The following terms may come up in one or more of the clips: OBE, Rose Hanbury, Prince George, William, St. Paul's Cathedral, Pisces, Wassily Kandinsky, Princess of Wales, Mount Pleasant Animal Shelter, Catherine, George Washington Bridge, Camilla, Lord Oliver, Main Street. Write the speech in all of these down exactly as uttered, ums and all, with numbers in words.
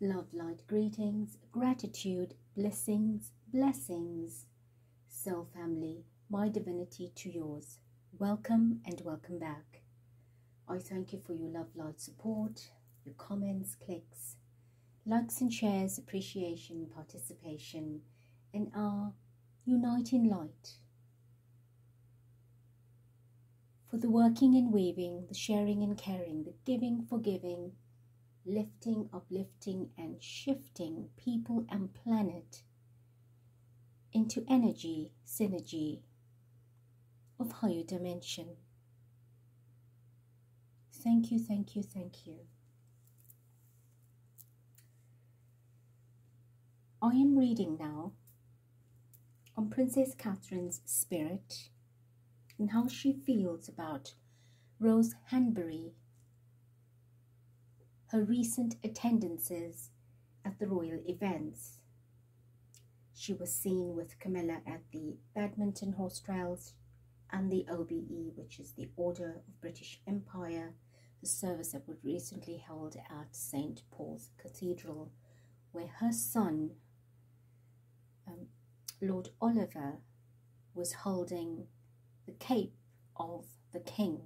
Love, light, greetings, gratitude, blessings, blessings. Soul family, my divinity to yours. Welcome and welcome back. I thank you for your love, light, support, your comments, clicks, likes and shares, appreciation, participation, and our uniting light. For the working and weaving, the sharing and caring, the giving, forgiving, lifting, uplifting, and shifting people and planet into energy, synergy of higher dimension. Thank you, thank you, thank you. I am reading now on Princess Catherine's spirit and how she feels about Rose Hanbury, her recent attendances at the royal events. She was seen with Camilla at the badminton horse trials and the O B E, which is the Order of British Empire, the service that was recently held at Saint Paul's Cathedral, where her son, um, Lord Oliver, was holding the cape of the king.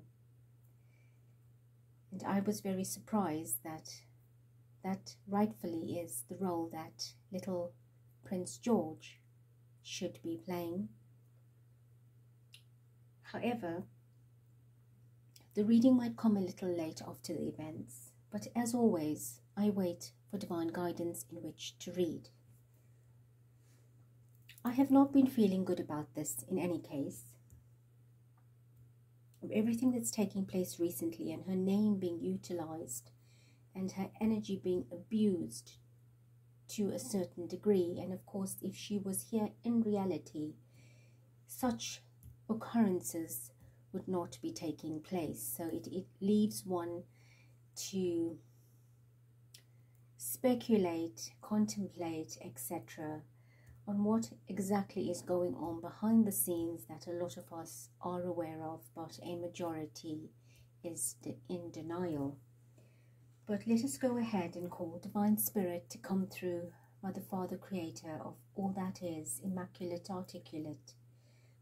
And I was very surprised that that rightfully is the role that little Prince George should be playing. However, the reading might come a little late after the events, but as always, I wait for divine guidance in which to read. I have not been feeling good about this in any case. Of everything that's taking place recently and her name being utilised and her energy being abused to a certain degree. And of course, if she was here in reality, such occurrences would not be taking place. So it, it leaves one to speculate, contemplate, et cetera on what exactly is going on behind the scenes that a lot of us are aware of, but a majority is in denial. But let us go ahead and call Divine Spirit to come through, Mother, Father, Creator of all that is, Immaculate, Articulate,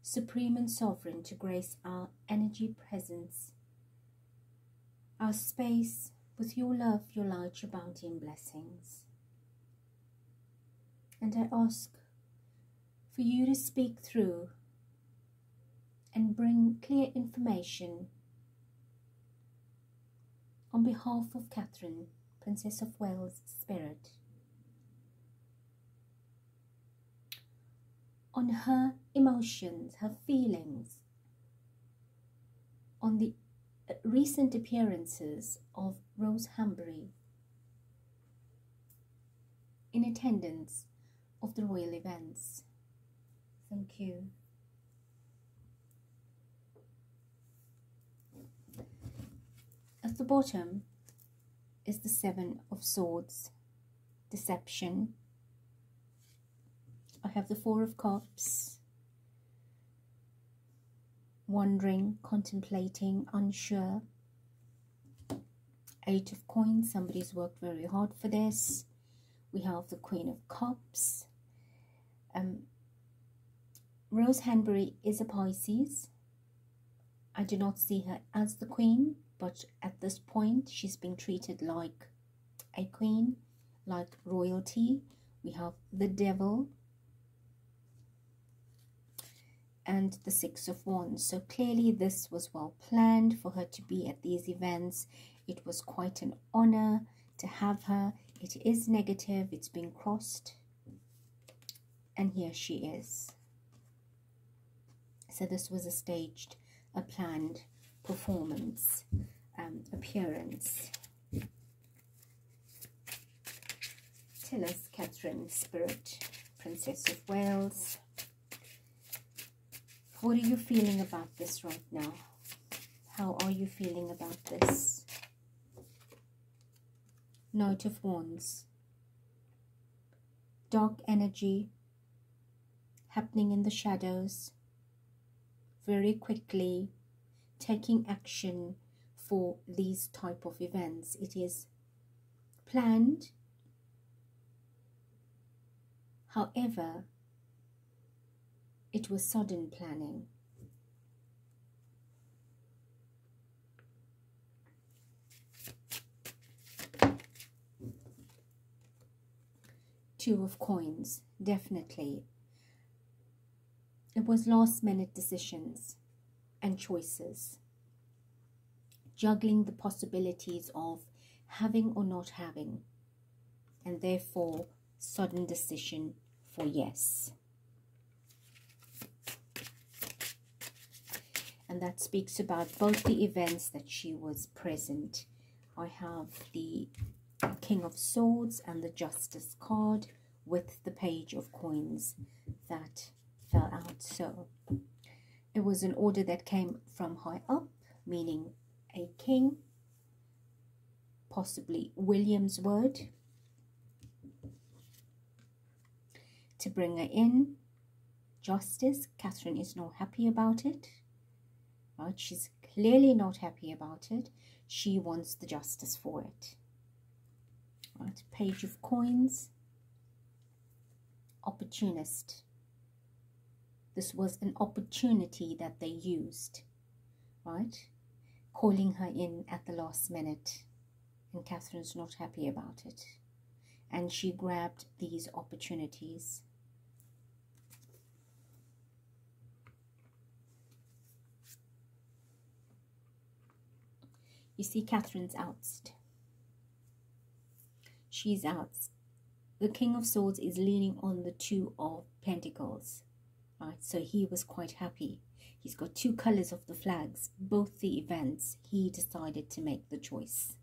Supreme and Sovereign, to grace our energy presence, our space, with your love, your light, your bounty and blessings. And I ask for you to speak through and bring clear information on behalf of Catherine, Princess of Wales' spirit, on her emotions, her feelings, on the recent appearances of Rose Hanbury in attendance of the royal events. Thank you. At the bottom is the Seven of Swords, deception. I have the Four of Cups, wondering, contemplating, unsure. Eight of Coins, somebody's worked very hard for this. We have the Queen of Cups. Um, Rose Hanbury is a Pisces. I do not see her as the queen, but at this point she's being treated like a queen, like royalty. We have the Devil and the Six of Wands. So clearly this was well planned for her to be at these events. It was quite an honor to have her. It is negative, it's been crossed, and here she is. So this was a staged, a planned performance, um, appearance. Tell us, Catherine, Spirit, Princess of Wales, what are you feeling about this right now? How are you feeling about this? Knight of Wands, dark energy happening in the shadows, very quickly taking action for these type of events. It is planned, However, it was sodden planning. Two of coins, definitely. It was last-minute decisions and choices, juggling the possibilities of having or not having, and therefore sudden decision for yes. And that speaks about both the events that she was present. I have the King of Swords and the Justice card with the Page of Coins that fell out. So it was an order that came from high up, meaning a king, possibly William's word to bring her in. Justice, Catherine is not happy about it. Right, she's clearly not happy about it. She wants the justice for it. Right, Page of Coins, opportunist. This was an opportunity that they used, right? Calling her in at the last minute, and Catherine's not happy about it. And she grabbed these opportunities. You see, Catherine's outsed. She's out. The King of Swords is leaning on the Two of Pentacles. Right, so he was quite happy. He's got two colours of the flags, both the events. He decided to make the choice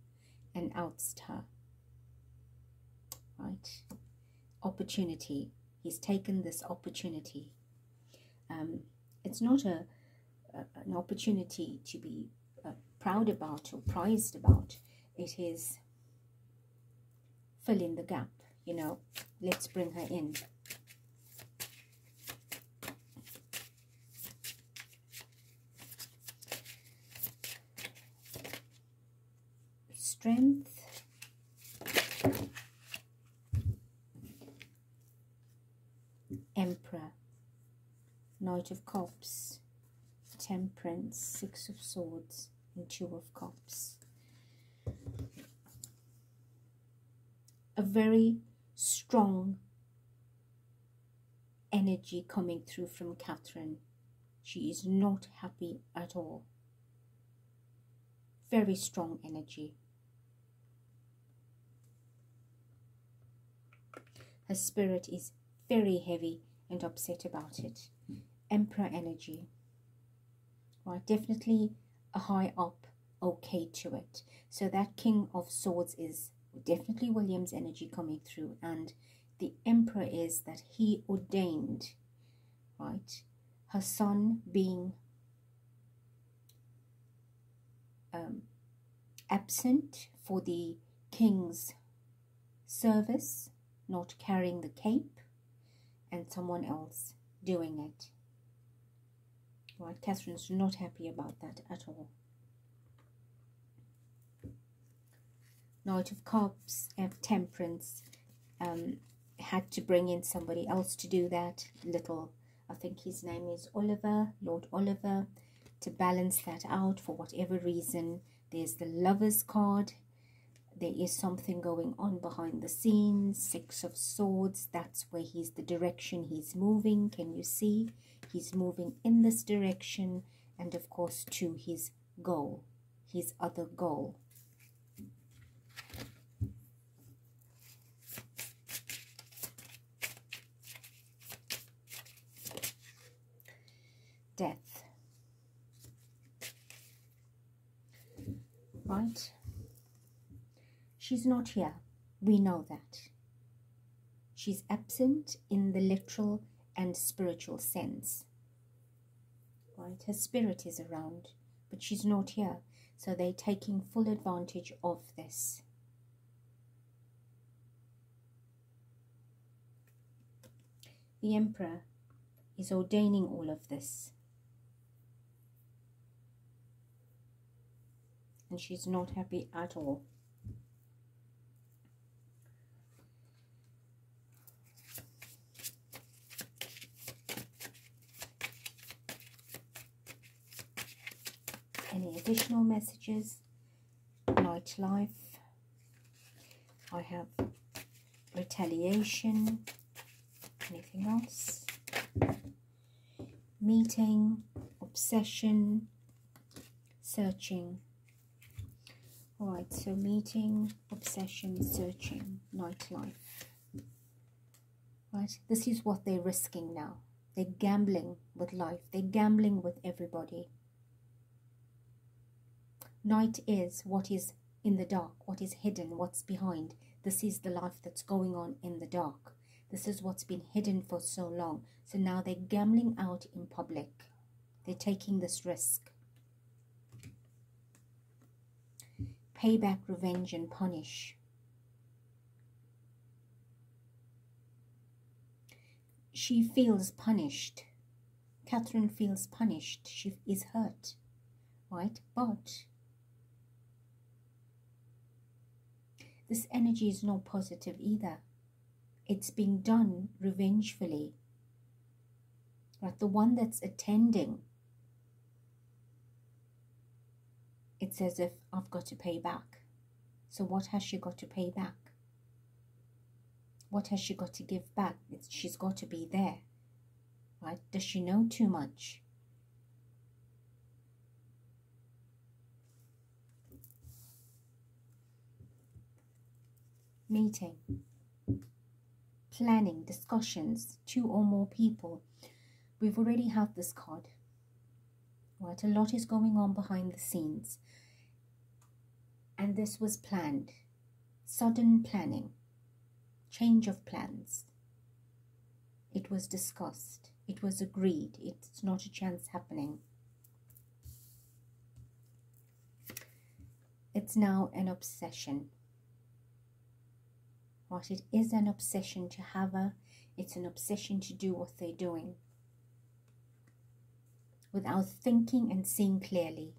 and outsed her. Right, opportunity. He's taken this opportunity. Um, it's not a, a an opportunity to be uh, proud about or prized about. It is fill in the gap, you know, let's bring her in. Strength. Emperor. Knight of Cups. Temperance. Six of Swords. And Two of Cups. A very strong energy coming through from Catherine. She is not happy at all. Very strong energy. Her spirit is very heavy and upset about it. Emperor energy. Right, definitely a high up, okay to it. So that King of Swords is definitely William's energy coming through, and the Emperor is that he ordained, right, her son being um, absent for the king's service, not carrying the cape, and someone else doing it. Right, Catherine's not happy about that at all. Knight of Cups and Temperance um, had to bring in somebody else to do that. Little, I think his name is Oliver, Lord Oliver, to balance that out for whatever reason. There's the Lovers card. There is something going on behind the scenes. Six of Swords, that's where he's, the direction he's moving. Can you see? He's moving in this direction, and of course to his goal, his other goal. Death. Right? She's not here. We know that. She's absent in the literal and spiritual sense. Right? Her spirit is around, but she's not here. So they're taking full advantage of this. The Emperor is ordaining all of this. And she's not happy at all. any additional messages, nightlife. I have retaliation, anything else, meeting, obsession, searching. Alright, so meeting, obsession, searching, nightlife. Right, this is what they're risking now. They're gambling with life. They're gambling with everybody. Night is what is in the dark, what is hidden, what's behind. This is the life that's going on in the dark. This is what's been hidden for so long. So now they're gambling out in public. They're taking this risk. Payback, revenge, and punish. She feels punished. Catherine feels punished. She is hurt, right? But this energy is not positive either. It's being done revengefully. Right? The one that's attending, it's as if I've got to pay back. So what has she got to pay back? What has she got to give back? It's, she's got to be there. Right? Does she know too much? Meeting, planning, discussions, two or more people. We've already had this card. Right, a lot is going on behind the scenes. And this was planned. Sudden planning. Change of plans. It was discussed. It was agreed. It's not a chance happening. It's now an obsession. Right, it is an obsession to have her. It's an obsession to do what they're doing. Without thinking and seeing clearly.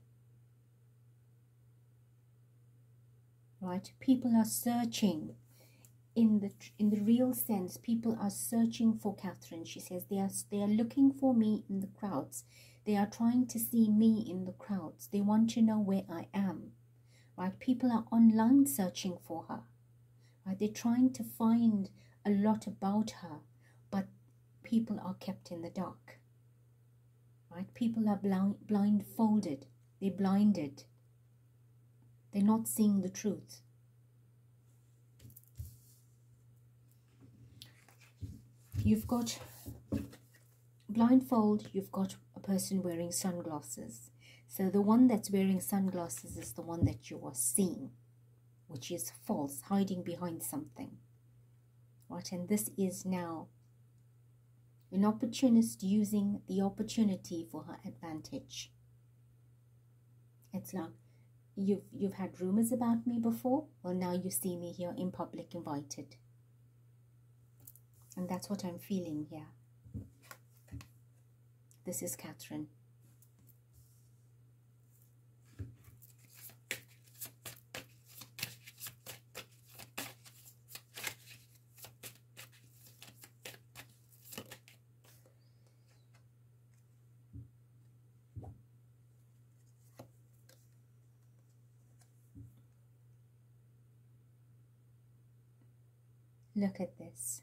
Right, people are searching. In the, in the real sense, people are searching for Catherine. She says, they are, they are looking for me in the crowds. They are trying to see me in the crowds. They want to know where I am. Right, people are online searching for her. Right? They're trying to find a lot about her, but people are kept in the dark. Right? People are blind, blindfolded. They're blinded. They're not seeing the truth. You've got blindfold, you've got a person wearing sunglasses. So the one that's wearing sunglasses is the one that you are seeing, which is false, hiding behind something. Right, and this is now an opportunist using the opportunity for her advantage. It's like, you've, you've had rumors about me before, well now you see me here in public, invited. And that's what I'm feeling here. This is Catherine. Look at this.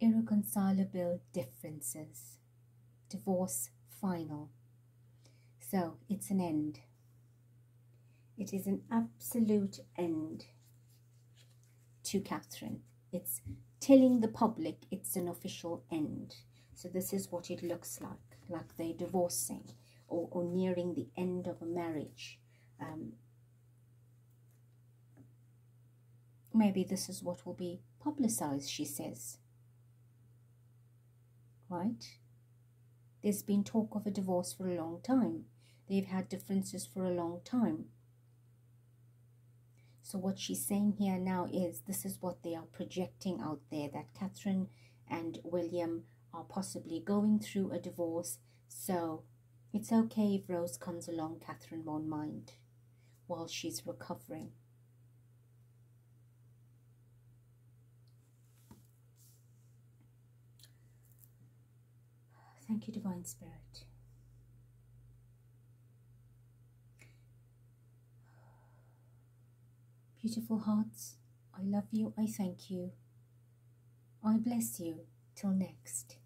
Irreconcilable differences. Divorce final. So it's an end. It is an absolute end to Catherine. It's telling the public it's an official end. So this is what it looks like. Like they're divorcing or, or nearing the end of a marriage. Um, Maybe this is what will be publicized, she says. Right? There's been talk of a divorce for a long time. They've had differences for a long time. So what she's saying here now is this is what they are projecting out there, that Catherine and William are possibly going through a divorce. So it's okay if Rose comes along, Catherine won't mind while she's recovering. Thank you, Divine Spirit. beautiful hearts, I love you, I thank you. I bless you till next.